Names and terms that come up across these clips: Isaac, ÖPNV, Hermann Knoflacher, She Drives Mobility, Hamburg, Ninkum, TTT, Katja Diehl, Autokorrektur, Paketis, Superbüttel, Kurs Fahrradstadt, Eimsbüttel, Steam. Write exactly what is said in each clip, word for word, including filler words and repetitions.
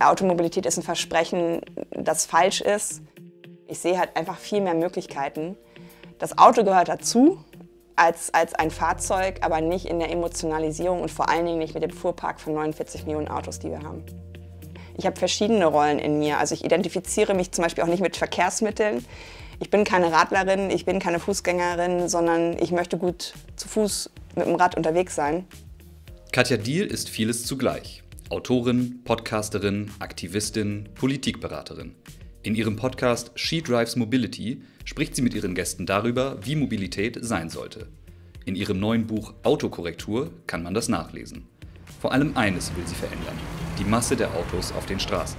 Automobilität ist ein Versprechen, das falsch ist. Ich sehe halt einfach viel mehr Möglichkeiten. Das Auto gehört dazu als, als ein Fahrzeug, aber nicht in der Emotionalisierung und vor allen Dingen nicht mit dem Fuhrpark von neunundvierzig Millionen Autos, die wir haben. Ich habe verschiedene Rollen in mir. Also ich identifiziere mich zum Beispiel auch nicht mit Verkehrsmitteln. Ich bin keine Radlerin, ich bin keine Fußgängerin, sondern ich möchte gut zu Fuß mit dem Rad unterwegs sein. Katja Diehl ist vieles zugleich. Autorin, Podcasterin, Aktivistin, Politikberaterin. In ihrem Podcast She Drives Mobility spricht sie mit ihren Gästen darüber, wie Mobilität sein sollte. In ihrem neuen Buch Autokorrektur kann man das nachlesen. Vor allem eines will sie verändern: die Masse der Autos auf den Straßen.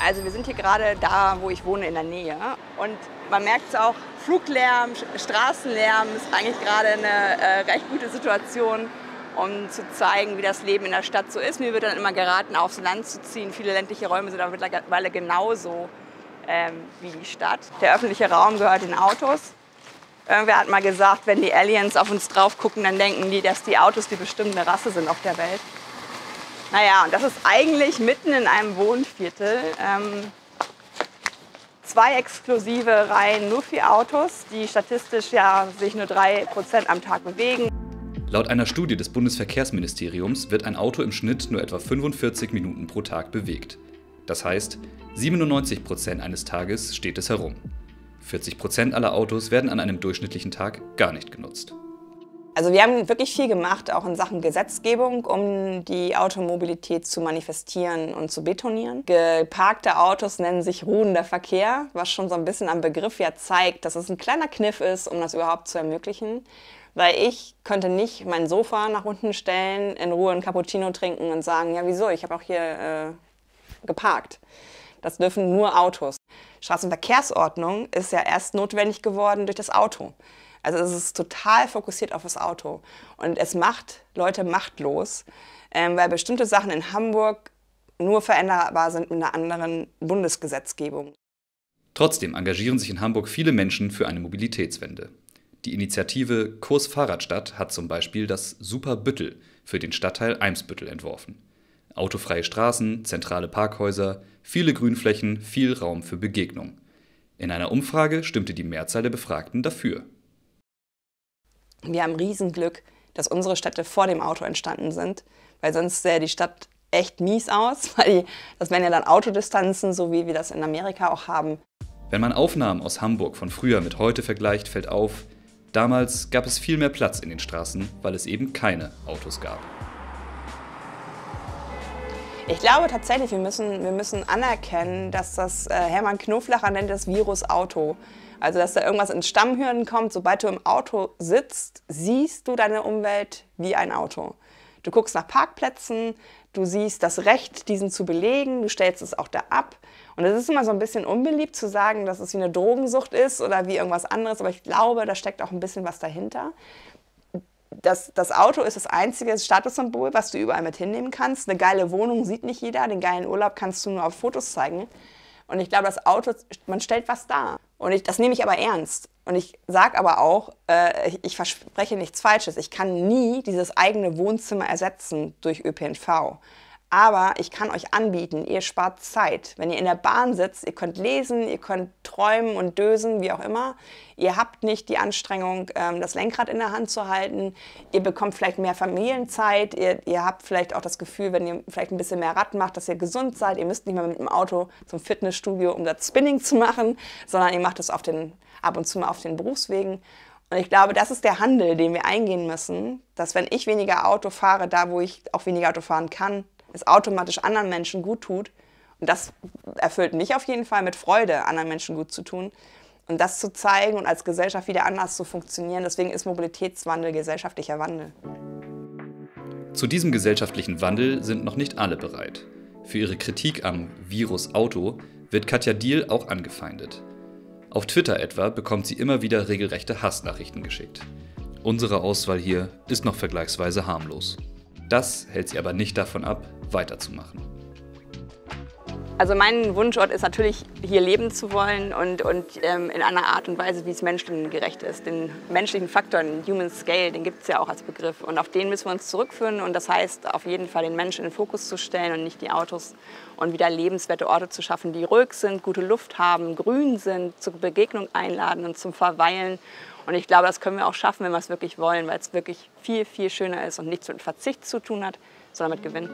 Also wir sind hier gerade da, wo ich wohne, in der Nähe. Und man merkt es auch, Fluglärm, Straßenlärm ist eigentlich gerade eine äh, recht gute Situation, um zu zeigen, wie das Leben in der Stadt so ist. Mir wird dann immer geraten, aufs Land zu ziehen. Viele ländliche Räume sind aber mittlerweile genauso ähm, wie die Stadt. Der öffentliche Raum gehört den Autos. Irgendwer hat mal gesagt, wenn die Aliens auf uns drauf gucken, dann denken die, dass die Autos die bestimmte Rasse sind auf der Welt. Naja, und das ist eigentlich mitten in einem Wohnviertel. Ähm, zwei exklusive Reihen nur für Autos, die statistisch ja sich nur drei Prozent am Tag bewegen. Laut einer Studie des Bundesverkehrsministeriums wird ein Auto im Schnitt nur etwa fünfundvierzig Minuten pro Tag bewegt. Das heißt, siebenundneunzig Prozent eines Tages steht es herum. vierzig Prozent aller Autos werden an einem durchschnittlichen Tag gar nicht genutzt. Also wir haben wirklich viel gemacht, auch in Sachen Gesetzgebung, um die Automobilität zu manifestieren und zu betonieren. Geparkte Autos nennen sich ruhender Verkehr, was schon so ein bisschen am Begriff ja zeigt, dass es ein kleiner Kniff ist, um das überhaupt zu ermöglichen. Weil ich könnte nicht mein Sofa nach unten stellen, in Ruhe einen Cappuccino trinken und sagen, ja wieso, ich habe auch hier äh, geparkt. Das dürfen nur Autos. Straßenverkehrsordnung ist ja erst notwendig geworden durch das Auto. Also es ist total fokussiert auf das Auto. Und es macht Leute machtlos, ähm, weil bestimmte Sachen in Hamburg nur veränderbar sind mit einer anderen Bundesgesetzgebung. Trotzdem engagieren sich in Hamburg viele Menschen für eine Mobilitätswende. Die Initiative Kurs Fahrradstadt hat zum Beispiel das Superbüttel für den Stadtteil Eimsbüttel entworfen. Autofreie Straßen, zentrale Parkhäuser, viele Grünflächen, viel Raum für Begegnung. In einer Umfrage stimmte die Mehrzahl der Befragten dafür. Wir haben Riesenglück, dass unsere Städte vor dem Auto entstanden sind, weil sonst sähe die Stadt echt mies aus, weil die, das wären ja dann Autodistanzen, so wie wir das in Amerika auch haben. Wenn man Aufnahmen aus Hamburg von früher mit heute vergleicht, fällt auf, damals gab es viel mehr Platz in den Straßen, weil es eben keine Autos gab. Ich glaube tatsächlich, wir müssen, wir müssen anerkennen, dass das, äh, Hermann Knoflacher nennt das Virus Auto. Also dass da irgendwas ins Stammhirn kommt, sobald du im Auto sitzt, siehst du deine Umwelt wie ein Auto. Du guckst nach Parkplätzen, du siehst das Recht, diesen zu belegen, du stellst es auch da ab. Und es ist immer so ein bisschen unbeliebt zu sagen, dass es wie eine Drogensucht ist oder wie irgendwas anderes, aber ich glaube, da steckt auch ein bisschen was dahinter. Das, das Auto ist das einzige Statussymbol, was du überall mit hinnehmen kannst. Eine geile Wohnung sieht nicht jeder, den geilen Urlaub kannst du nur auf Fotos zeigen. Und ich glaube, das Auto, man stellt was dar. Und ich, das nehme ich aber ernst. Und ich sage aber auch, äh, ich, ich verspreche nichts Falsches. Ich kann nie dieses eigene Wohnzimmer ersetzen durch Ö P N V. Aber ich kann euch anbieten, ihr spart Zeit. Wenn ihr in der Bahn sitzt, ihr könnt lesen, ihr könnt träumen und dösen, wie auch immer. Ihr habt nicht die Anstrengung, ähm, das Lenkrad in der Hand zu halten. Ihr bekommt vielleicht mehr Familienzeit. Ihr, ihr habt vielleicht auch das Gefühl, wenn ihr vielleicht ein bisschen mehr Rad macht, dass ihr gesund seid. Ihr müsst nicht mehr mit dem Auto zum Fitnessstudio, um das Spinning zu machen, sondern ihr macht es auf den, ab und zu mal auf den Berufswegen. Und ich glaube, das ist der Handel, den wir eingehen müssen, dass wenn ich weniger Auto fahre, da wo ich auch weniger Auto fahren kann, es automatisch anderen Menschen gut tut. Und das erfüllt mich auf jeden Fall mit Freude, anderen Menschen gut zu tun. Und das zu zeigen und als Gesellschaft wieder anders zu funktionieren, deswegen ist Mobilitätswandel gesellschaftlicher Wandel. Zu diesem gesellschaftlichen Wandel sind noch nicht alle bereit. Für ihre Kritik am Virus Auto wird Katja Diehl auch angefeindet. Auf Twitter etwa bekommt sie immer wieder regelrechte Hassnachrichten geschickt. Unsere Auswahl hier ist noch vergleichsweise harmlos. Das hält sie aber nicht davon ab, weiterzumachen. Also mein Wunschort ist natürlich, hier leben zu wollen und, und ähm, in einer Art und Weise, wie es menschengerecht ist. Den menschlichen Faktor, den Human Scale, den gibt es ja auch als Begriff. Und auf den müssen wir uns zurückführen. Und das heißt, auf jeden Fall den Menschen in den Fokus zu stellen und nicht die Autos. Und wieder lebenswerte Orte zu schaffen, die ruhig sind, gute Luft haben, grün sind, zur Begegnung einladen und zum Verweilen. Und ich glaube, das können wir auch schaffen, wenn wir es wirklich wollen, weil es wirklich viel, viel schöner ist und nichts mit Verzicht zu tun hat, sondern mit Gewinn.